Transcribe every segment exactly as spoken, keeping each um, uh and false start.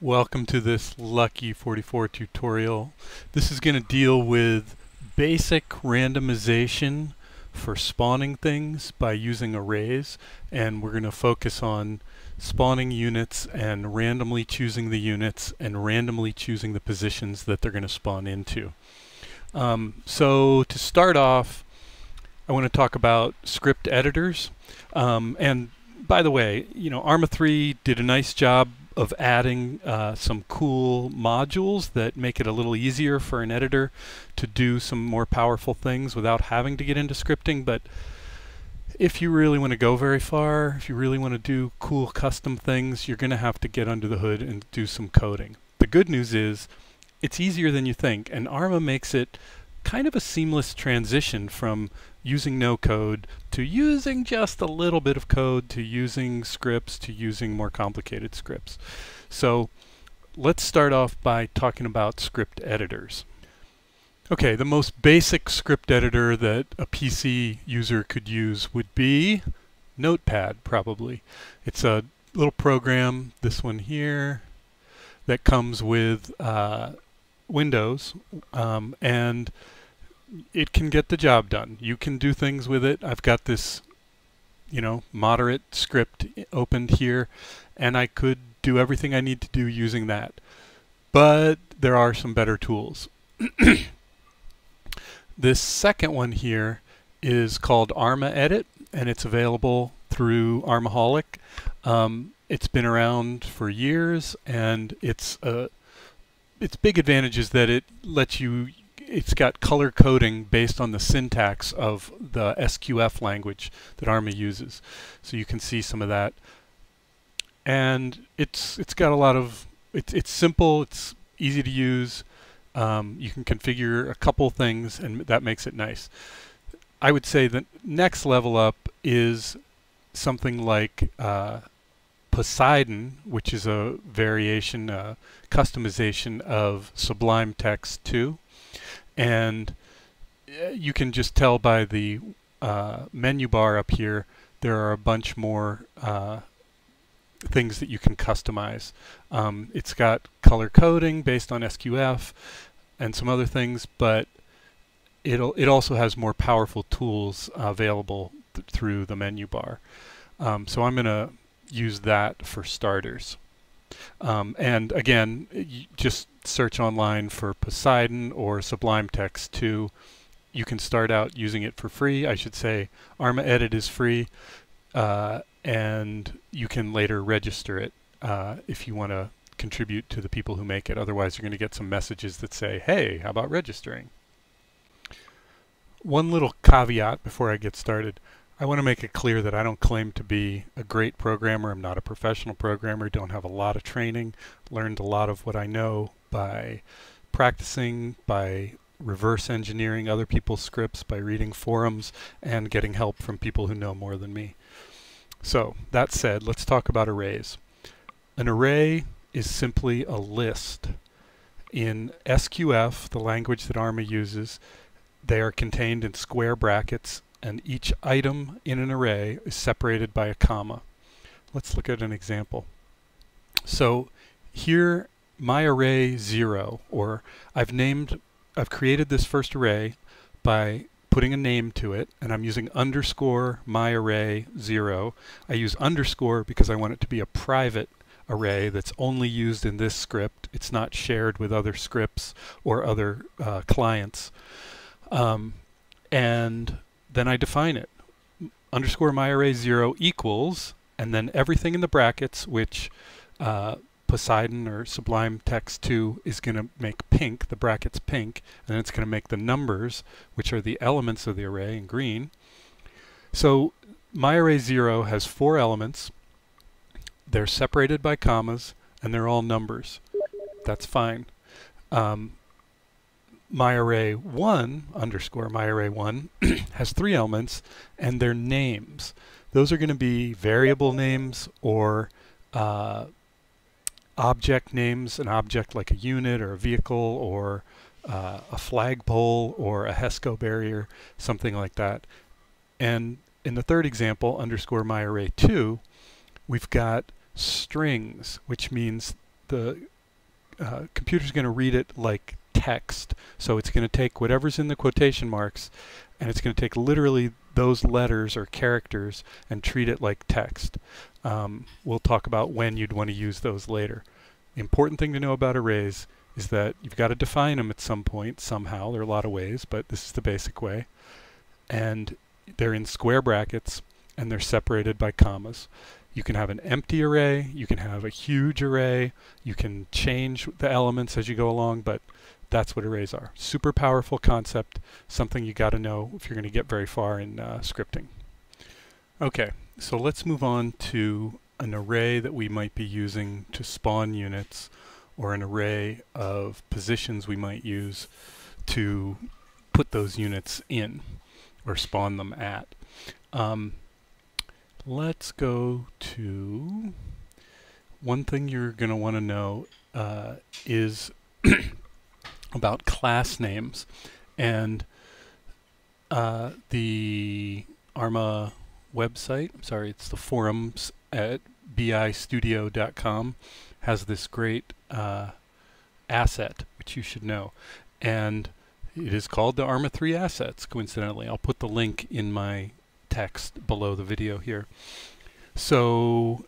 Welcome to this Lucky forty-four tutorial. This is going to deal with basic randomization for spawning things by using arrays, and we're going to focus on spawning units and randomly choosing the units and randomly choosing the positions that they're going to spawn into. Um, so to start off, I want to talk about script editors. Um, and by the way, you know, Arma three did a nice job of adding uh, some cool modules that make it a little easier for an editor to do some more powerful things without having to get into scripting. But if you really want to go very far, if you really want to do cool custom things, you're going to have to get under the hood and do some coding. The good news is it's easier than you think, and Arma makes it kind of a seamless transition from using no code to using just a little bit of code to using scripts to using more complicated scripts. So let's start off by talking about script editors. Okay, the most basic script editor that a P C user could use would be Notepad, probably. It's a little program, this one here, that comes with uh, Windows, um, and it can get the job done. You can do things with it. I've got this, you know, moderate script opened here, and I could do everything I need to do using that. But there are some better tools. This second one here is called Arma Edit, and it's available through Armaholic. Um, it's been around for years, and it's uh, its big advantage is that it lets you. It's got color coding based on the syntax of the S Q F language that Arma uses. So you can see some of that. And it's it's got a lot of, it's, it's simple, it's easy to use. Um, you can configure a couple things, and that makes it nice. I would say the next level up is something like uh, Poseidon, which is a variation, uh, customization of Sublime Text two. And you can just tell by the uh, menu bar up here, there are a bunch more uh, things that you can customize. Um, it's got color coding based on S Q F and some other things, but it'll, it also has more powerful tools uh, available th through the menu bar. Um, so I'm going to use that for starters. Um, and again, you just search online for Poseidon or Sublime Text two. You can start out using it for free. I should say Arma Edit is free, uh, and you can later register it uh, if you want to contribute to the people who make it. Otherwise, you're going to get some messages that say, hey, how about registering? One little caveat before I get started. I want to make it clear that I don't claim to be a great programmer. I'm not a professional programmer, don't have a lot of training, learned a lot of what I know by practicing, by reverse engineering other people's scripts, by reading forums, and getting help from people who know more than me. So, that said, let's talk about arrays. An array is simply a list. In S Q F, the language that Arma uses, they are contained in square brackets, and each item in an array is separated by a comma. Let's look at an example. So here, my array zero, or I've named, I've created this first array by putting a name to it, and I'm using underscore my array zero. I use underscore because I want it to be a private array that's only used in this script. It's not shared with other scripts or other uh, clients. Um, and then I define it. Underscore my array zero equals, and then everything in the brackets, which uh, Poseidon or Sublime Text two is going to make pink, the brackets pink, and it's going to make the numbers, which are the elements of the array, in green. So my array zero has four elements. They're separated by commas, and they're all numbers. That's fine. Um, my array one, underscore my array one, has three elements, and they're names. Those are going to be variable names or uh, object names, an object like a unit or a vehicle or uh, a flagpole or a HESCO barrier, something like that. And in the third example, underscore my array two, we've got strings, which means the uh, computer's going to read it like text. So it's going to take whatever's in the quotation marks, and it's going to take literally those letters or characters and treat it like text. Um, we'll talk about when you'd want to use those later. The important thing to know about arrays is that you've got to define them at some point somehow. There are a lot of ways, but this is the basic way. And they're in square brackets, and they're separated by commas. You can have an empty array, you can have a huge array, you can change the elements as you go along, but that's what arrays are. Super powerful concept, something you got to know if you're going to get very far in uh, scripting. Okay, so let's move on to an array that we might be using to spawn units, or an array of positions we might use to put those units in or spawn them at. Um, let's go to one thing you're going to want to know uh, is about class names, and uh, the Arma website, I'm sorry, it's the forums at B I studio dot com, has this great uh, asset which you should know, and it is called the Arma three assets, coincidentally. I'll put the link in my text below the video here. So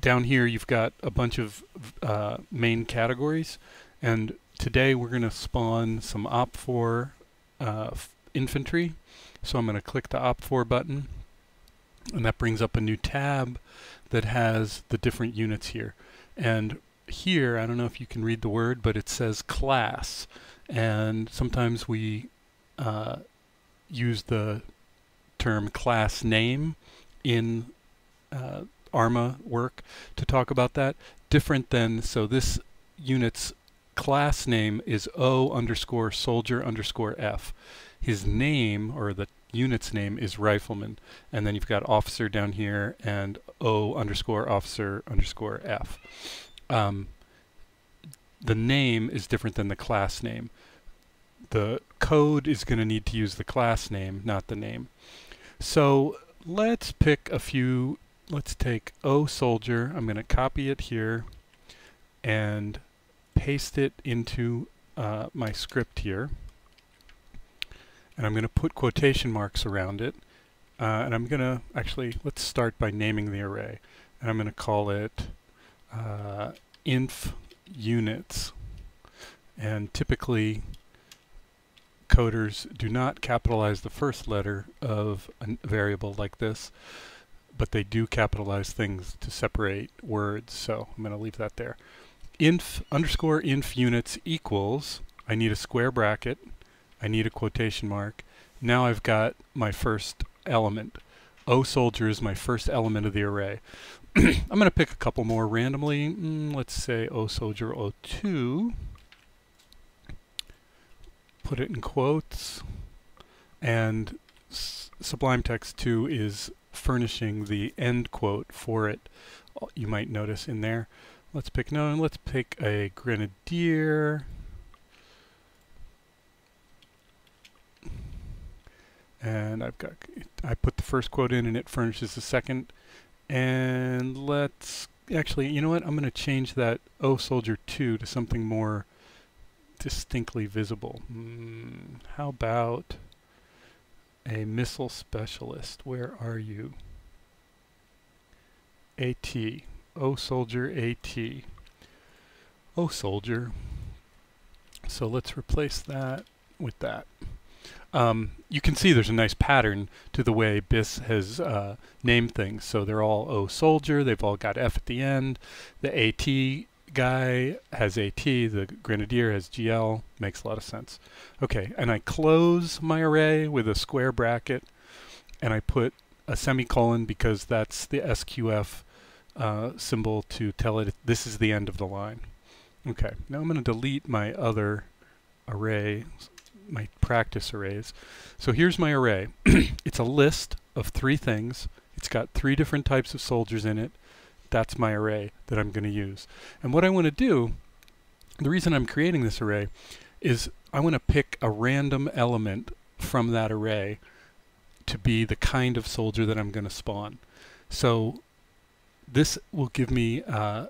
down here you've got a bunch of uh, main categories, and today we're going to spawn some op four uh, infantry. So I'm going to click the op four button, and that brings up a new tab that has the different units here. And here, I don't know if you can read the word, but it says class. And sometimes we uh, use the term class name in uh, Arma work to talk about that. Different than, so this unit's class name is O underscore soldier underscore F. His name, or the unit's name, is Rifleman, and then you've got officer down here and O underscore officer underscore F. Um, the name is different than the class name. The code is going to need to use the class name, not the name. So let's pick a few. Let's take O Soldier. I'm going to copy it here and paste it into uh, my script here. And I'm going to put quotation marks around it. Uh, and I'm going to actually, let's start by naming the array. And I'm going to call it uh, inf units. And typically, coders do not capitalize the first letter of a variable like this, but they do capitalize things to separate words. So I'm going to leave that there. Inf underscore inf units equals, I need a square bracket, I need a quotation mark. Now I've got my first element. O soldier is my first element of the array. I'm going to pick a couple more randomly. Mm, let's say O soldier O two. Put it in quotes. And Sublime Text two is furnishing the end quote for it. You might notice in there. Let's pick no, and let's pick a grenadier. And I've got, I put the first quote in and it furnishes the second. And let's, actually, you know what? I'm going to change that O Soldier two to something more distinctly visible. Mm, how about a missile specialist? Where are you? A T. O Soldier A T. O Soldier. So let's replace that with that. Um, you can see there's a nice pattern to the way B I S has uh, named things. So they're all O Soldier, they've all got F at the end. The A T guy has A T, the Grenadier has G L. Makes a lot of sense. Okay, and I close my array with a square bracket, and I put a semicolon because that's the S Q F uh, symbol to tell it this is the end of the line. Okay, now I'm going to delete my other array, my practice arrays. So here's my array. It's a list of three things. It's got three different types of soldiers in it. That's my array that I'm going to use. And what I want to do, the reason I'm creating this array, is I want to pick a random element from that array to be the kind of soldier that I'm going to spawn. So this will give me uh,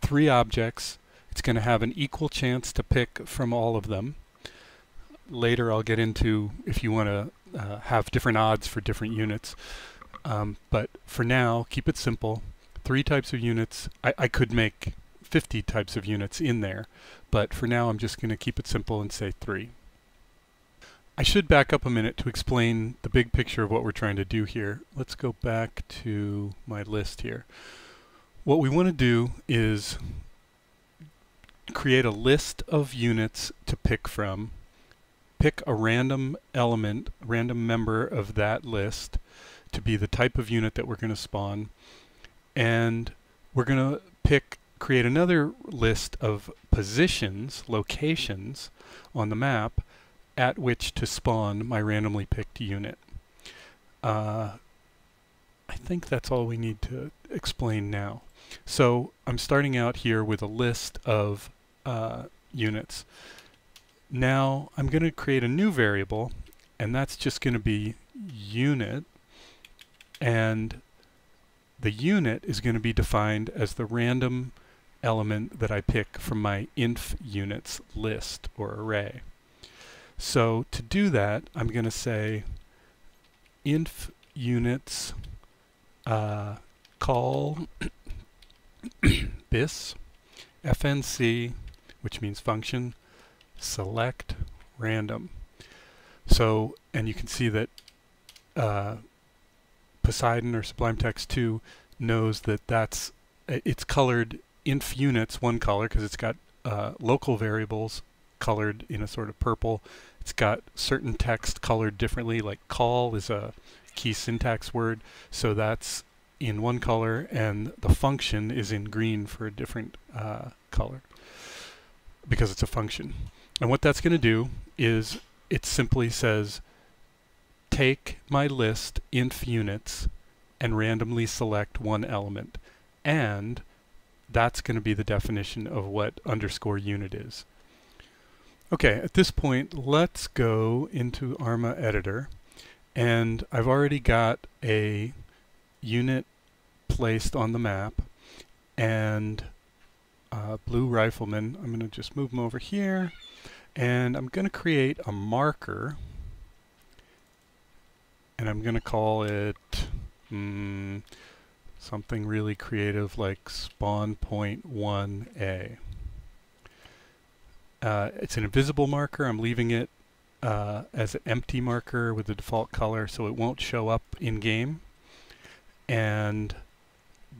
three objects. It's going to have an equal chance to pick from all of them. Later I'll get into if you want to uh, have different odds for different units. Um, but for now, keep it simple. Three types of units. I, I could make fifty types of units in there, but for now I'm just going to keep it simple and say three. I should back up a minute to explain the big picture of what we're trying to do here. Let's go back to my list here. What we want to do is create a list of units to pick from, pick a random element, random member of that list to be the type of unit that we're going to spawn, and we're going to pick create another list of positions, locations on the map at which to spawn my randomly picked unit. Uh, I think that's all we need to explain now. So I'm starting out here with a list of uh, units. Now I'm going to create a new variable, and that's just going to be unit, and the unit is going to be defined as the random element that I pick from my inf units list or array. So to do that, I'm going to say inf units uh, call B I S F N C, which means function, select random. So, and you can see that uh, Poseidon or Sublime Text two knows that that's it's colored inf units one color because it's got uh, local variables colored in a sort of purple. It's got certain text colored differently, like call is a key syntax word, so that's in one color, and the function is in green for a different uh, color because it's a function. And what that's going to do is it simply says take my list inf units and randomly select one element, and that's going to be the definition of what underscore unit is. Okay, at this point, let's go into Arma Editor, and I've already got a unit placed on the map, and uh, Blue Rifleman. I'm going to just move them over here, and I'm going to create a marker, and I'm going to call it mm, something really creative like spawn point one A. Uh, it's an invisible marker. I'm leaving it uh, as an empty marker with the default color, so it won't show up in-game. And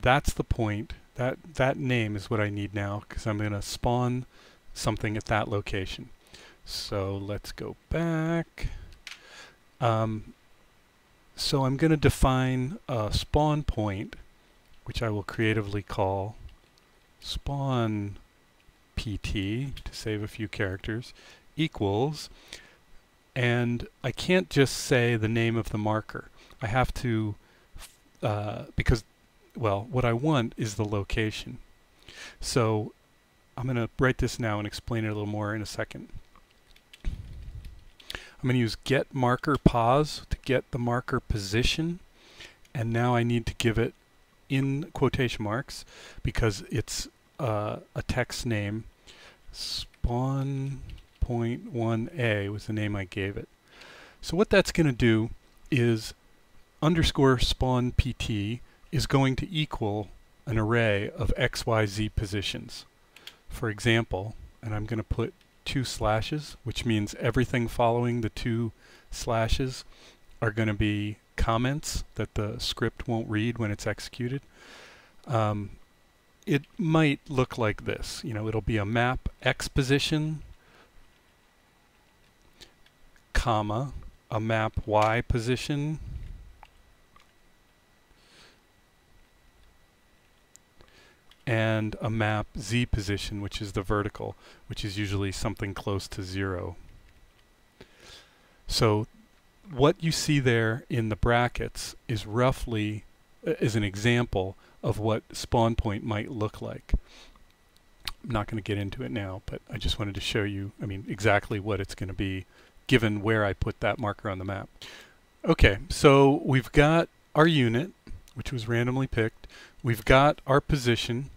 that's the point. That, that name is what I need now, because I'm going to spawn something at that location. So let's go back. Um, so I'm going to define a spawn point, which I will creatively call spawn P T, to save a few characters, equals, and I can't just say the name of the marker. I have to, uh, because, well, what I want is the location. So I'm going to write this now and explain it a little more in a second. I'm going to use getMarkerPos to get the marker position, and now I need to give it in quotation marks because it's uh, a text name. Spawn point one A was the name I gave it. So what that's going to do is underscore spawn P T is going to equal an array of X Y Z positions. For example, and I'm going to put two slashes, which means everything following the two slashes are going to be comments that the script won't read when it's executed. Um, It might look like this. You know, it'll be a map X position, comma, a map Y position, and a map Z position, which is the vertical, which is usually something close to zero. So what you see there in the brackets is roughly uh, is an example of what spawn point might look like. I'm not going to get into it now, but I just wanted to show you, I mean, exactly what it's going to be given where I put that marker on the map. Okay, so we've got our unit, which was randomly picked. We've got our position,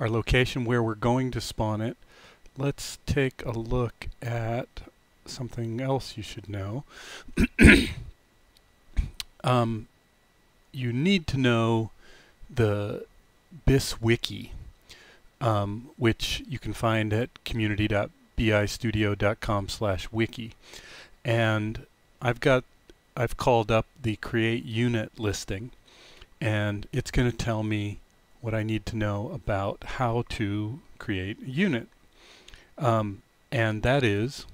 our location where we're going to spawn it. Let's take a look at something else you should know. um, you need to know the B I S wiki, um, which you can find at community dot bistudio dot com slash wiki. And I've got I've called up the createUnit listing, and it's going to tell me what I need to know about how to create a unit. Um, and that is,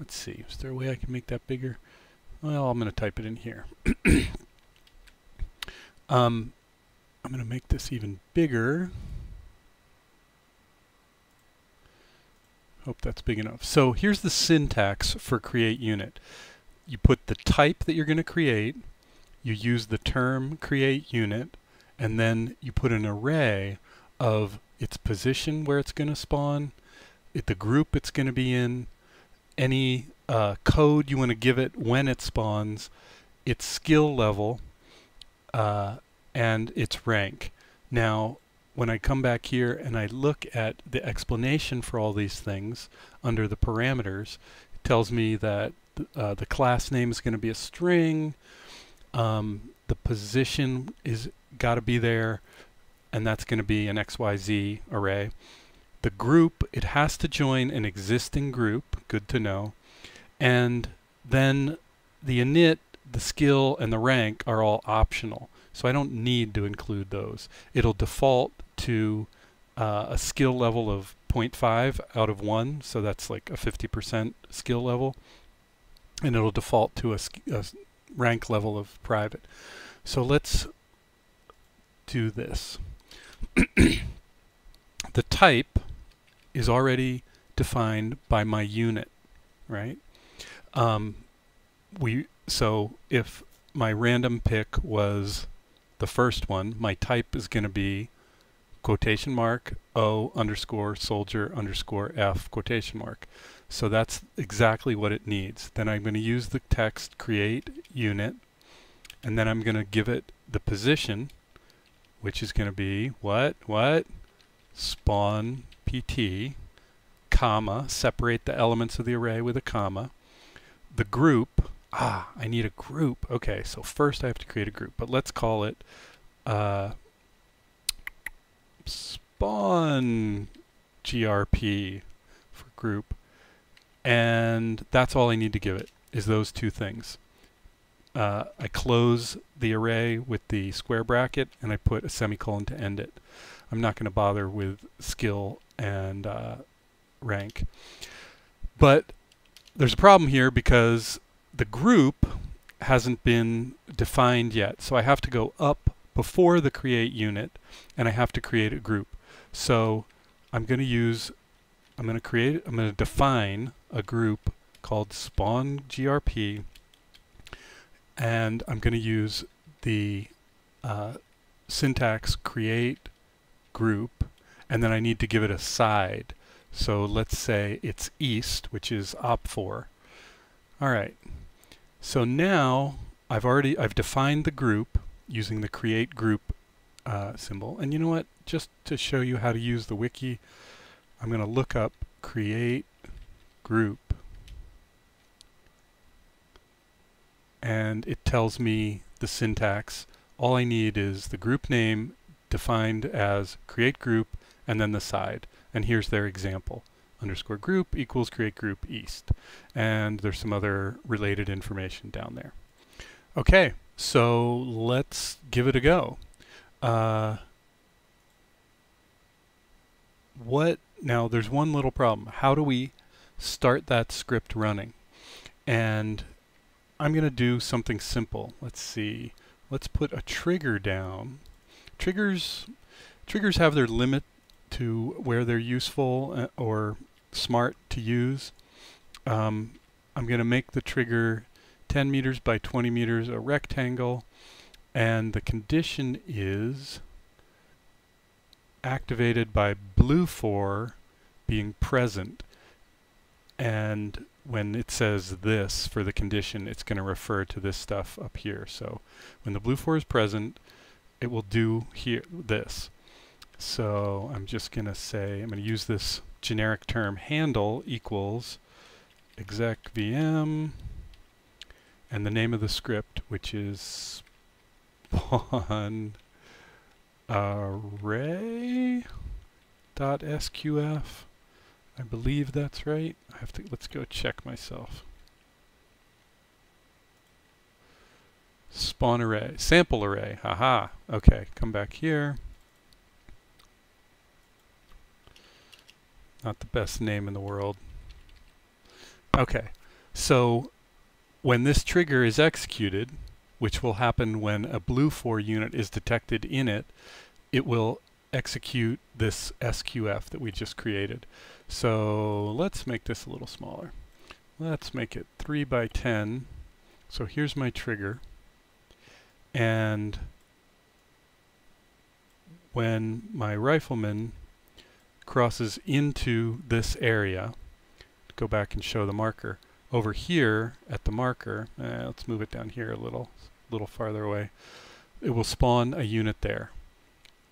let's see, is there a way I can make that bigger? Well, I'm going to type it in here. um, I'm going to make this even bigger. Hope that's big enough. So here's the syntax for createUnit. You put the type that you're going to create, you use the term createUnit, and then you put an array of its position where it's going to spawn, it, the group it's going to be in, any uh, code you want to give it when it spawns, its skill level, uh, and its rank. Now, when I come back here and I look at the explanation for all these things under the parameters, it tells me that Uh, the class name is going to be a string, um, the position is got to be there, and that's going to be an X Y Z array. The group, it has to join an existing group, good to know, and then the init, the skill, and the rank are all optional, so I don't need to include those. It'll default to uh, a skill level of zero point five out of one, so that's like a fifty percent skill level, and it'll default to a, a rank level of private. So let's do this. The type is already defined by my unit, right? Um, we so if my random pick was the first one, my type is going to be quotation mark O underscore soldier underscore F quotation mark. So that's exactly what it needs. Then I'm going to use the text create unit, and then I'm going to give it the position, which is going to be what, what? Spawn P T, comma, separate the elements of the array with a comma. The group, ah, I need a group. Okay, so first I have to create a group, but let's call it uh, spawn G R P for group. And that's all I need to give it, is those two things. Uh, I close the array with the square bracket, and I put a semicolon to end it. I'm not going to bother with skill and uh, rank. But there's a problem here because the group hasn't been defined yet. So I have to go up before the create unit, and I have to create a group. So I'm going to use I'm going to create, I'm going to define a group called spawn G R P, and I'm going to use the uh, syntax create group, and then I need to give it a side. So let's say it's east, which is op four. All right. So now I've already, I've defined the group using the create group uh, symbol. And you know what? Just to show you how to use the wiki, I'm going to look up create group, and it tells me the syntax. All I need is the group name defined as create group and then the side. And here's their example. Underscore group equals create group east. And there's some other related information down there. Okay, so let's give it a go. Uh, what Now there's one little problem. How do we start that script running? And I'm going to do something simple. Let's see. Let's put a trigger down. Triggers triggers have their limit to where they're useful or smart to use. Um, I'm going to make the trigger ten meters by twenty meters, a rectangle, and the condition is activated by blue four being present, and when it says this for the condition, it's going to refer to this stuff up here. So when the blue four is present, it will do here this. So I'm just going to say, I'm going to use this generic term handle equals execvm and the name of the script, which is spawn array.sqf. I believe that's right. I have to, let's go check myself. Spawn array, sample array, haha. Okay, come back here. Not the best name in the world. Okay, so when this trigger is executed, which will happen when a blue for unit is detected in it, it will execute this S Q F that we just created. So let's make this a little smaller. Let's make it three by ten. So here's my trigger. And when my rifleman crosses into this area, go back and show the marker. Over here at the marker, eh, let's move it down here a little, little farther away. It will spawn a unit there.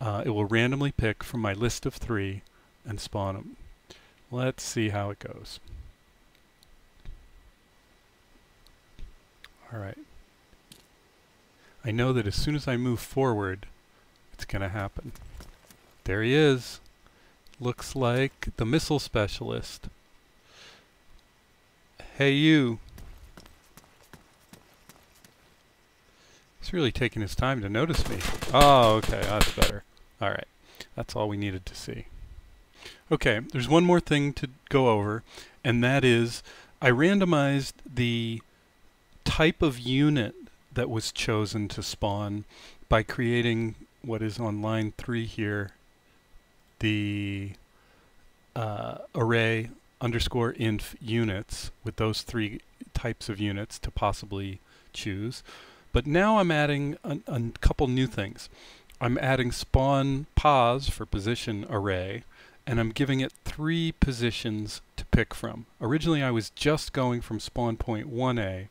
Uh, it will randomly pick from my list of three and spawn them. Let's see how it goes. All right. I know that as soon as I move forward, it's going to happen. There he is. Looks like the missile specialist. Hey, you. He's really taking his time to notice me. Oh, okay, that's better. All right, that's all we needed to see. Okay, there's one more thing to go over, and that is I randomized the type of unit that was chosen to spawn by creating what is on line three here, the uh, array underscore inf units with those three types of units to possibly choose. But now I'm adding a couple new things. I'm adding spawn pos for position array, and I'm giving it three positions to pick from. Originally I was just going from spawn point one A,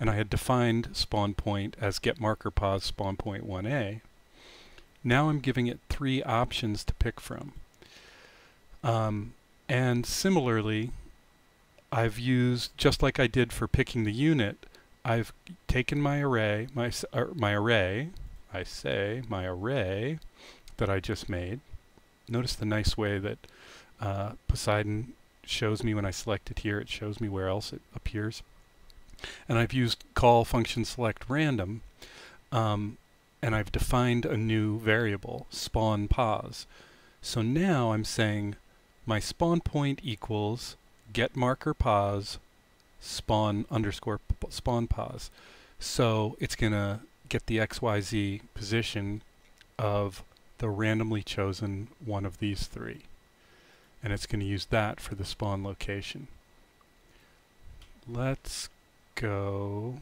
and I had defined spawn point as getMarkerPos spawn point one A. Now I'm giving it three options to pick from. Um, and similarly, I've used, just like I did for picking the unit, I've taken my array, my, uh, my array, I say my array that I just made. Notice the nice way that uh, Poseidon shows me when I select it here. It shows me where else it appears. And I've used call function select random, um, and I've defined a new variable, spawn pos. So now I'm saying my spawn point equals get marker pos spawn underscore spawn pos. So it's going to get the X Y Z position of the randomly chosen one of these three, and it's going to use that for the spawn location. Let's go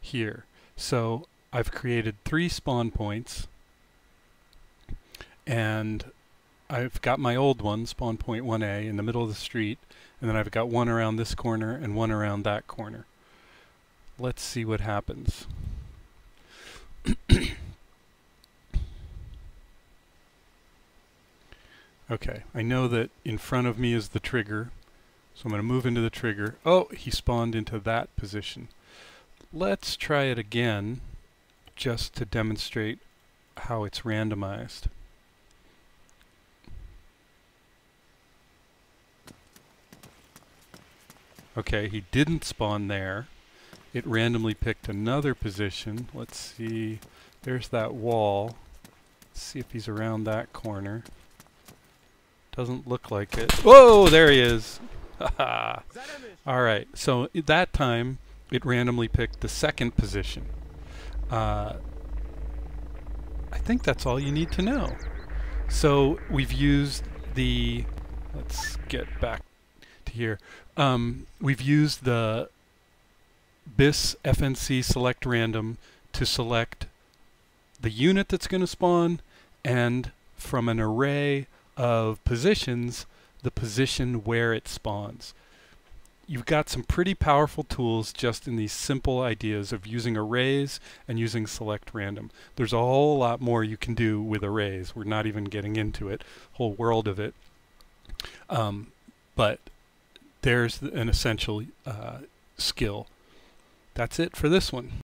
here. So I've created three spawn points, and I've got my old one, spawn point one A, in the middle of the street, and then I've got one around this corner and one around that corner. Let's see what happens. Okay, I know that in front of me is the trigger, so I'm going to move into the trigger. Oh, he spawned into that position. Let's try it again, just to demonstrate how it's randomized. Okay, he didn't spawn there. It randomly picked another position. Let's see, there's that wall. Let's see if he's around that corner. Doesn't look like it. Whoa, there he is. Alright, so at that time it randomly picked the second position. Uh, I think that's all you need to know. So we've used the, let's get back to here. Um, we've used the B I S F N C select random to select the unit that's going to spawn, and from an array of positions, the position where it spawns. you've got some pretty powerful tools just in these simple ideas of using arrays and using select random. There's a whole lot more you can do with arrays. We're not even getting into it, whole world of it. Um, but there's an essential uh, skill. That's it for this one.